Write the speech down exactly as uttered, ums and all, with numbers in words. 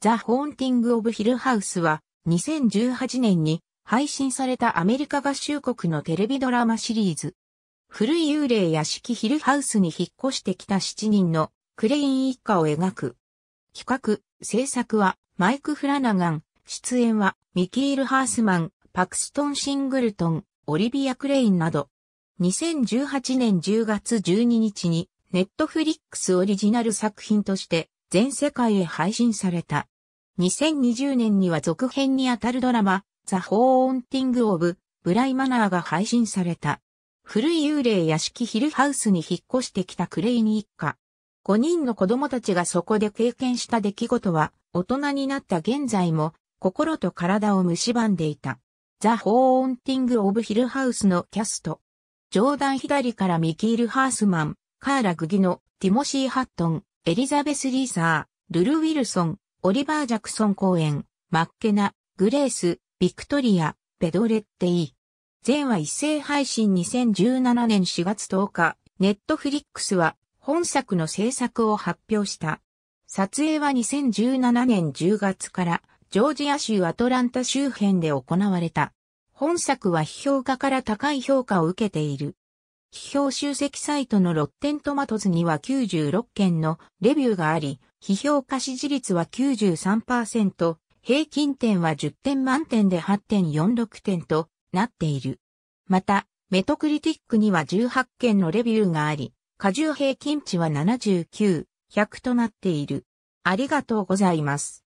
ザ・ホーンティング・オブ・ヒル・ハウスはにせんじゅうはちねんに配信されたアメリカ合衆国のテレビドラマシリーズ。古い幽霊屋敷ヒルハウスに引っ越してきたしちにんのクレイン一家を描く。企画、制作はマイク・フラナガン、出演はミキール・ハースマン、パクストン・シングルトン、オリビア・クレインなど。にせんじゅうはちねんじゅうがつじゅうににちにネットフリックスオリジナル作品として全世界へ配信された。にせんにじゅうねんには続編にあたるドラマ、ザ・ホーンティング・オブ・ブライ・マナーが配信された。古い幽霊屋敷ヒルハウスに引っ越してきたクレイン一家。ごにんの子供たちがそこで経験した出来事は、大人になった現在も、心と体を蝕んでいた。ザ・ホーンティング・オブ・ヒルハウスのキャスト。ジョーダン・ヒダリからミキール・ハースマン、カーラ・グギノ、ティモシー・ハットン、エリザベス・リーサー、ルル・ウィルソン、オリバー・ジャクソン公演、マッケナ、グレース、ビクトリア、ペドレッテイ。全話一斉配信にせんじゅうななねんしがつとおか、ネットフリックスは本作の制作を発表した。撮影はにせんじゅうななねんじゅうがつからジョージア州アトランタ周辺で行われた。本作は批評家から高い評価を受けている。批評集積サイトのRotten Tomatoesにはきゅうじゅうろっけんのレビューがあり、批評家支持率は きゅうじゅうさんパーセント、平均点はじゅってんまんてんで はってんよんろくてんとなっている。また、メトクリティックにはじゅうはっけんのレビューがあり、加重平均値はななじゅうきゅう、ひゃくとなっている。ありがとうございます。